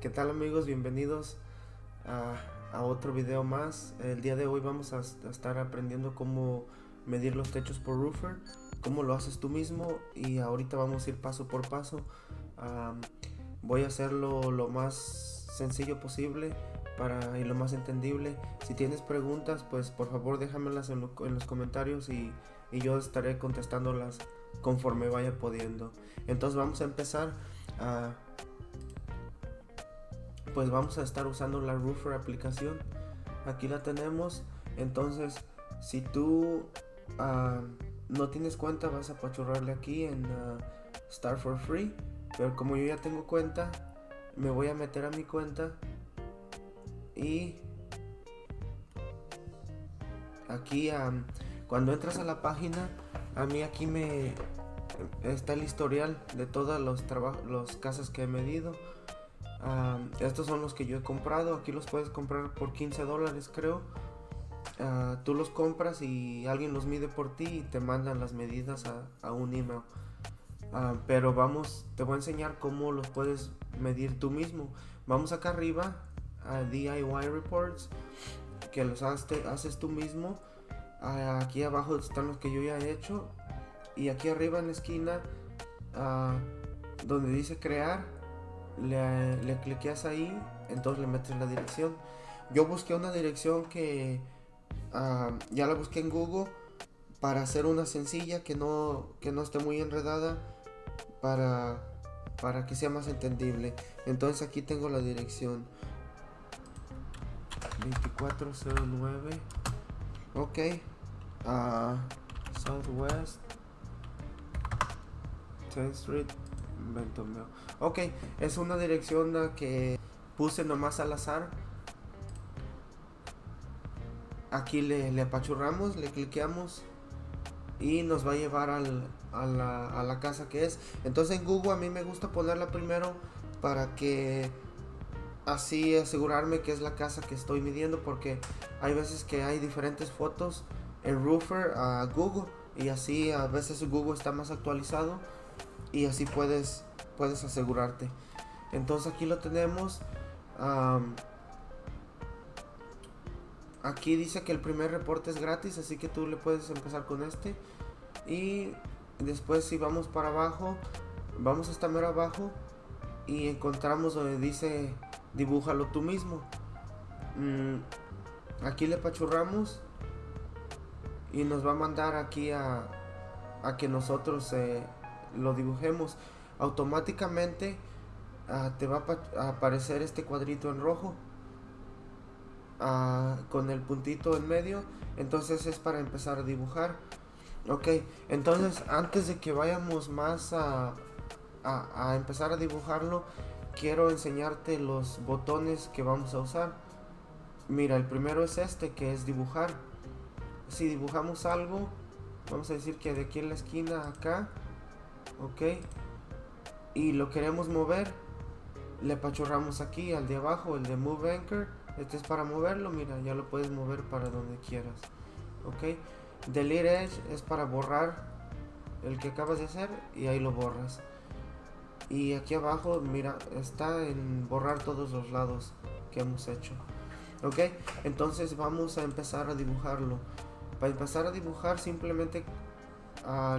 ¿Qué tal, amigos? Bienvenidos a otro video más. El día de hoy vamos a estar aprendiendo cómo medir los techos por Roofr, cómo lo haces tú mismo, y ahorita vamos a ir paso por paso. Voy a hacerlo lo más sencillo posible y lo más entendible. Si tienes preguntas, pues por favor déjamelas en los comentarios y yo estaré contestándolas conforme vaya pudiendo. Entonces vamos a empezar. Pues vamos a estar usando la Roofr aplicación. Aquí la tenemos. Entonces, si tú no tienes cuenta, vas a apachurrarle aquí en Start for Free. Pero como yo ya tengo cuenta, me voy a meter a mi cuenta y aquí cuando entras a la página, a mí aquí me está el historial de todas las casas que he medido. Estos son los que yo he comprado. Aquí los puedes comprar por $15, creo. Tú los compras y alguien los mide por ti y te mandan las medidas a un email. Pero te voy a enseñar cómo los puedes medir tú mismo. Vamos acá arriba a DIY Reports, que los haces tú mismo. Aquí abajo están los que yo ya he hecho, y aquí arriba en la esquina donde dice crear, le cliqueas ahí. Entonces le metes la dirección. Yo busqué una dirección que ya la busqué en Google, para hacer una sencilla que no esté muy enredada, para que sea más entendible. Entonces aquí tengo la dirección 2409, ok, Southwest 10th Street, Bentonville. Ok, es una dirección que puse nomás al azar. Aquí le apachurramos, le cliqueamos y nos va a llevar a la casa que es. Entonces en Google a mí me gusta ponerla primero, para que así asegurarme que es la casa que estoy midiendo, porque hay veces que hay diferentes fotos en Roofr a Google, y así a veces Google está más actualizado y así puedes asegurarte. Entonces aquí lo tenemos. Aquí dice que el primer reporte es gratis, así que tú le puedes empezar con este, y después si vamos para abajo, vamos hasta mero abajo y encontramos donde dice dibújalo tú mismo. Aquí le apachurramos y nos va a mandar aquí a que nosotros lo dibujemos. Automáticamente te va a aparecer este cuadrito en rojo con el puntito en medio. Entonces es para empezar a dibujar. Ok, entonces antes de que vayamos más a empezar a dibujarlo, quiero enseñarte los botones que vamos a usar. Mira, el primero es este, que es dibujar. Si dibujamos algo, vamos a decir que de aquí en la esquina acá, ok, y lo queremos mover, le apachurramos aquí al de abajo, el de Move Anchor. Este es para moverlo. Mira, ya lo puedes mover para donde quieras. Ok, Delete Edge es para borrar el que acabas de hacer, y ahí lo borras. Y aquí abajo, mira, está en borrar todos los lados que hemos hecho. Ok, entonces vamos a empezar a dibujarlo. Para empezar a dibujar, simplemente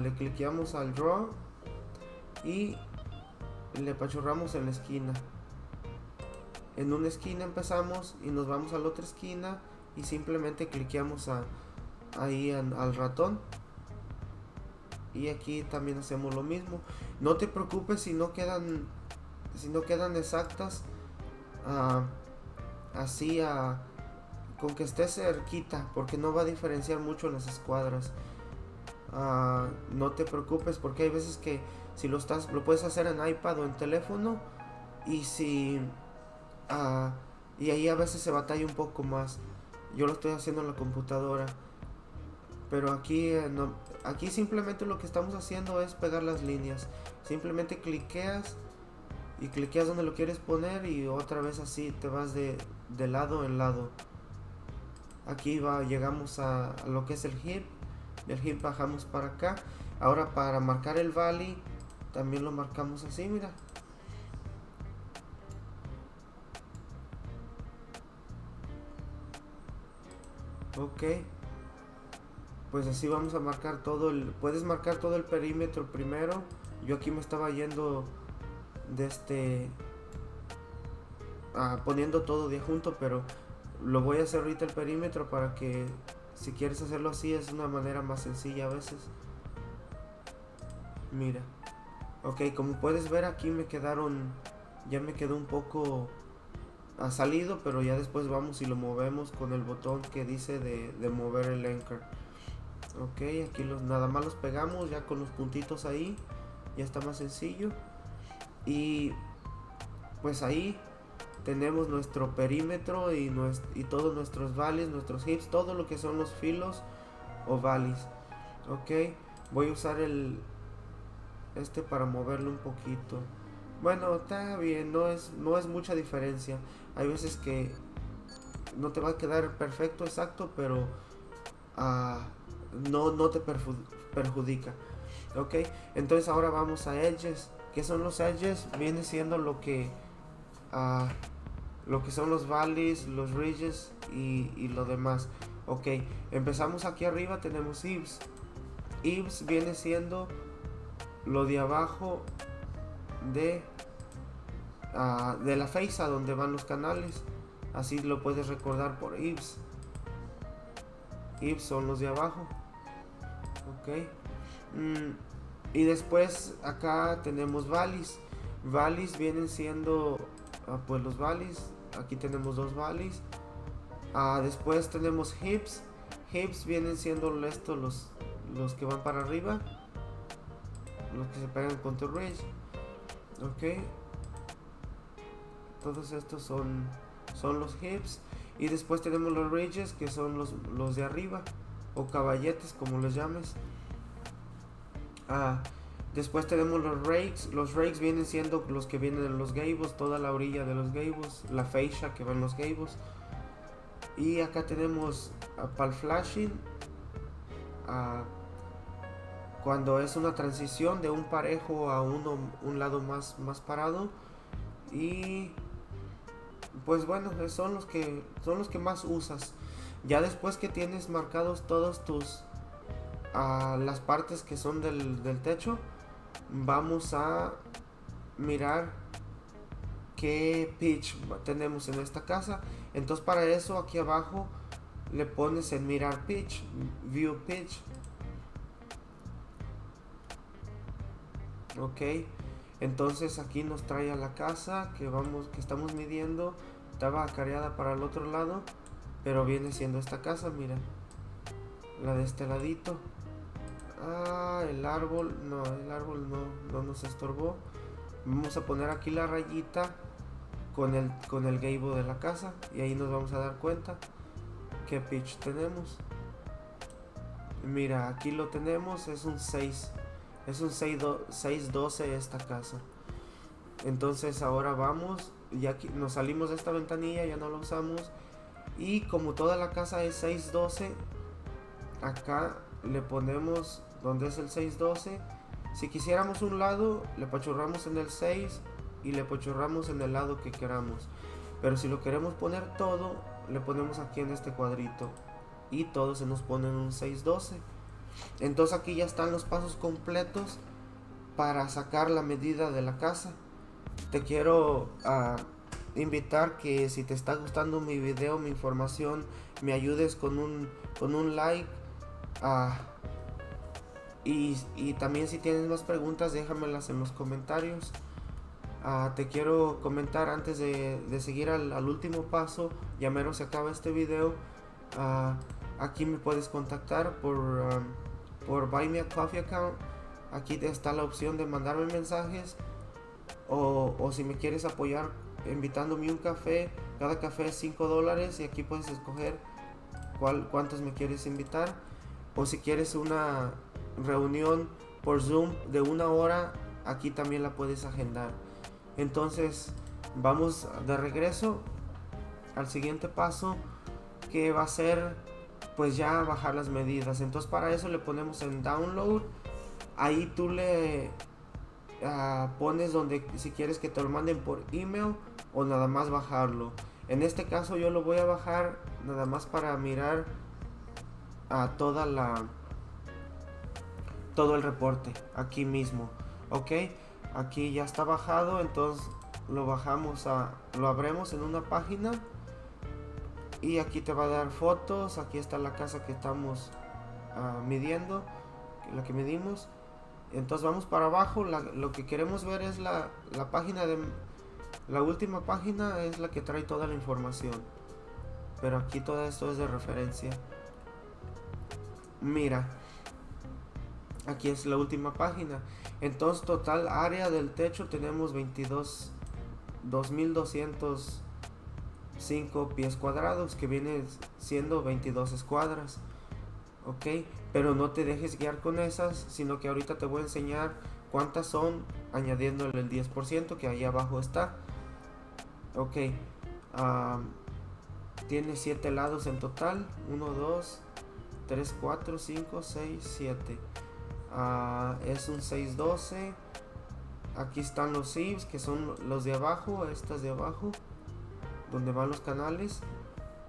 le cliqueamos al Draw y le apachurramos en la esquina. En una esquina empezamos y nos vamos a la otra esquina y simplemente cliqueamos ahí al ratón, y aquí también hacemos lo mismo. No te preocupes si no quedan exactas. Así con que esté cerquita, porque no va a diferenciar mucho en las escuadras. No te preocupes, porque hay veces que si lo puedes hacer en iPad o en teléfono, y ahí a veces se batalla un poco más. Yo lo estoy haciendo en la computadora, pero aquí no, aquí simplemente lo que estamos haciendo es pegar las líneas. Simplemente cliqueas y cliqueas donde lo quieres poner, y otra vez así te vas de lado en lado. Aquí llegamos a lo que es el hip. Del hip bajamos para acá. Ahora, para marcar el valley, también lo marcamos así, mira. Ok, pues así vamos a marcar todo el... Puedes marcar todo el perímetro primero. Yo aquí me estaba yendo de este... poniendo todo de junto, pero lo voy a hacer ahorita el perímetro para que, si quieres hacerlo así, es una manera más sencilla a veces. Mira, ok, como puedes ver aquí me quedaron, ya me quedó un poco ha salido, pero ya después vamos y lo movemos con el botón que dice de mover el anchor. Ok, aquí los, nada más los pegamos ya con los puntitos ahí, ya está más sencillo. Y pues ahí tenemos nuestro perímetro y todos nuestros valleys, nuestros hips, todo lo que son los filos o valleys. Ok, voy a usar el este para moverlo un poquito. Bueno, está bien, no es mucha diferencia. Hay veces que no te va a quedar perfecto, exacto, pero no te perjudica. Ok, entonces ahora vamos a edges. ¿Qué son los edges? Viene siendo lo que son los valleys, los ridges y lo demás. Ok, empezamos aquí arriba, tenemos eaves. Eaves viene siendo lo de abajo de la face, a donde van los canales. Así lo puedes recordar por eaves. Eaves son los de abajo. Ok, y después acá tenemos valleys. Valleys vienen siendo... pues los valleys, aquí tenemos dos valleys. Después tenemos hips. Hips vienen siendo estos los que van para arriba, los que se pegan con tu ridge. Ok, todos estos son los hips. Y después tenemos los ridges, que son los de arriba, o caballetes, como los llames. Después tenemos los rakes. Los rakes vienen siendo los que vienen en los gables, toda la orilla de los gables, la fascia que va en los gables. Y acá tenemos para el flashing, cuando es una transición de un parejo a un lado más parado. Y pues bueno, son los que más usas. Ya después que tienes marcados todos tus las partes que son del techo, vamos a mirar qué pitch tenemos en esta casa. Entonces para eso aquí abajo le pones en mirar pitch, view pitch. Ok, entonces aquí nos trae a la casa que estamos midiendo. Estaba acareada para el otro lado, pero viene siendo esta casa, mira, la de este ladito. El árbol, no, el árbol no nos estorbó. Vamos a poner aquí la rayita con el gable de la casa, y ahí nos vamos a dar cuenta qué pitch tenemos. Mira, aquí lo tenemos, es un 6. Es un 612 esta casa. Entonces ahora vamos, ya aquí nos salimos de esta ventanilla, ya no la usamos. Y como toda la casa es 612, acá le ponemos donde es el 612. Si quisiéramos un lado, le pachurramos en el 6 y le pachurramos en el lado que queramos. Pero si lo queremos poner todo, le ponemos aquí en este cuadrito y todo se nos pone en un 612. Entonces aquí ya están los pasos completos para sacar la medida de la casa. Te quiero invitar que, si te está gustando mi video, mi información, me ayudes con un like. Y también, si tienes más preguntas, déjamelas en los comentarios. Te quiero comentar antes de seguir al último paso, ya mero se acaba este video. Aquí me puedes contactar por Buy Me a Coffee account. Aquí está la opción de mandarme mensajes, o si me quieres apoyar invitándome un café. Cada café es $5 y aquí puedes escoger cuántos me quieres invitar. O si quieres una reunión por Zoom de 1 hora, aquí también la puedes agendar. Entonces vamos de regreso al siguiente paso, que va a ser pues ya bajar las medidas. Entonces para eso le ponemos en download. Ahí tú le pones donde, si quieres que te lo manden por email o nada más bajarlo. En este caso yo lo voy a bajar nada más para mirar a todo el reporte aquí mismo. Ok, aquí ya está bajado, entonces lo bajamos lo abrimos en una página y aquí te va a dar fotos. Aquí está la casa que estamos midiendo, la que medimos. Entonces vamos para abajo. Lo que queremos ver es la página de la última página, es la que trae toda la información, pero aquí todo esto es de referencia. Mira, aquí es la última página. Entonces total área del techo tenemos 22.205 pies cuadrados, que viene siendo 22 escuadras. Ok, pero no te dejes guiar con esas, sino que ahorita te voy a enseñar cuántas son, añadiéndole el 10% que ahí abajo está. Ok, tiene 7 lados en total: 1, 2, 3, 4, 5, 6, 7. Es un 6-12. Aquí están los sieves, que son los de abajo, estas de abajo, donde van los canales.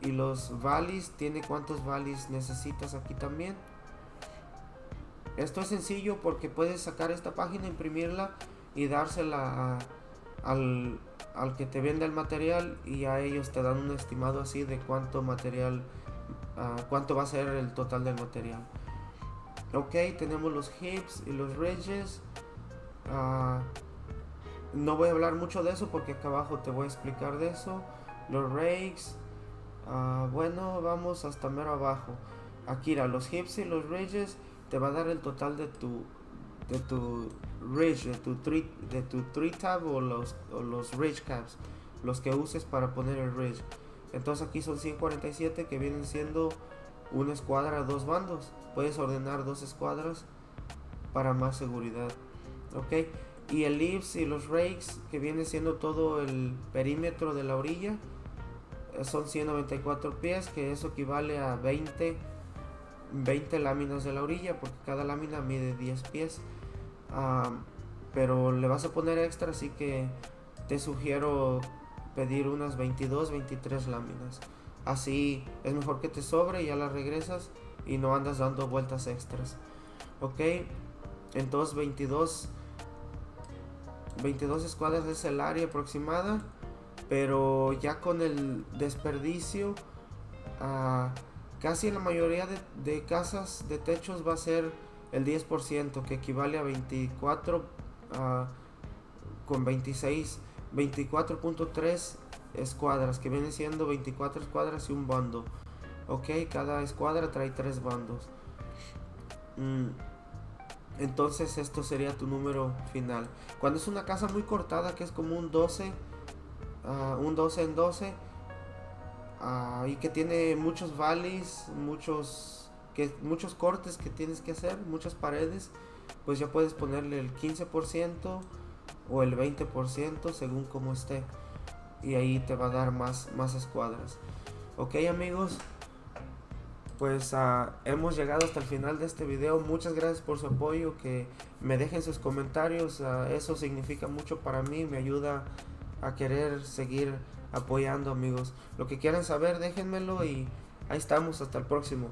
Y los valleys, tiene cuántos valleys necesitas aquí también. Esto es sencillo porque puedes sacar esta página, imprimirla y dársela al que te venda el material, y a ellos te dan un estimado así de cuánto material, cuánto va a ser el total del material. Ok, tenemos los hips y los ridges. No voy a hablar mucho de eso porque acá abajo te voy a explicar de eso. Los rakes. Bueno, vamos hasta mero abajo. Aquí a los hips y los ridges te va a dar el total de tu ridge, de tu tree tab, o los ridge caps, los que uses para poner el ridge. Entonces aquí son 147, que vienen siendo una escuadra, dos bandos. Puedes ordenar dos escuadras para más seguridad. Ok, y el leaves y los rakes, que viene siendo todo el perímetro de la orilla, son 194 pies, que eso equivale a 20 láminas de la orilla, porque cada lámina mide 10 pies. Pero le vas a poner extra, así que te sugiero pedir unas 22, 23 láminas. Así es mejor que te sobre, ya las regresas y no andas dando vueltas extras. Ok, entonces 22 escuadras es el área aproximada. Pero ya con el desperdicio, casi la mayoría de casas de techos va a ser el 10%, que equivale a 24.3 escuadras, que viene siendo 24 escuadras y un bando. Ok, cada escuadra trae 3 bandos. Entonces esto sería tu número final. Cuando es una casa muy cortada, que es como un 12, un 12 en 12, y que tiene muchos valleys, muchos cortes que tienes que hacer, muchas paredes, pues ya puedes ponerle el 15% o el 20% según como esté, y ahí te va a dar más escuadras. Ok, amigos, pues hemos llegado hasta el final de este video. Muchas gracias por su apoyo, que me dejen sus comentarios. Eso significa mucho para mí, me ayuda a querer seguir apoyando, amigos. Lo que quieran saber, déjenmelo, y ahí estamos. Hasta el próximo.